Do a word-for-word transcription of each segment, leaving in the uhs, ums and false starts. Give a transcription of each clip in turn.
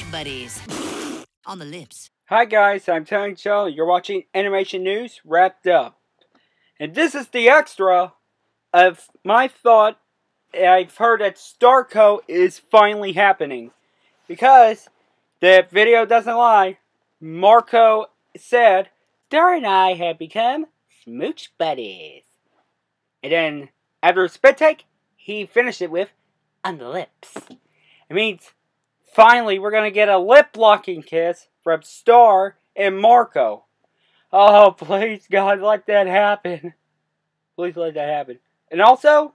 Arch Buddies. On the lips. Hi guys, I'm Tony Chow. You're watching Animation News Wrapped Up. And this is the extra of my thought. I've heard that Starco is finally happening. Because, the video doesn't lie, Marco said, Star and I have become smooch buddies. And then, after a spit take, he finished it with, on the lips. It means, finally, we're going to get a lip-locking kiss from Star and Marco. Oh, please, God, let that happen. Please let that happen. And also,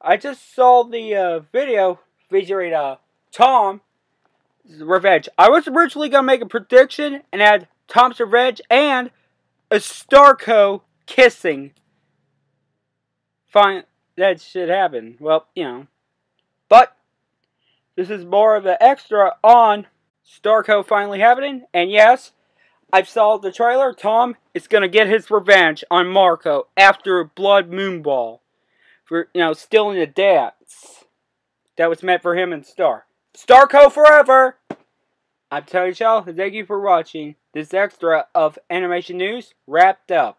I just saw the uh, video featuring uh, Tom. Revenge. I was originally going to make a prediction and add Tom's Revenge and a Starco kissing. Fine, that should happen. Well, you know. But, this is more of an extra on Starco finally happening. And yes, I saw the trailer. Tom is going to get his revenge on Marco after Blood Moon Ball. For, you know, stealing the dance. That was meant for him and Star. Starco forever! I'm Tony Chow, and thank you for watching this extra of Animation News Wrapped Up.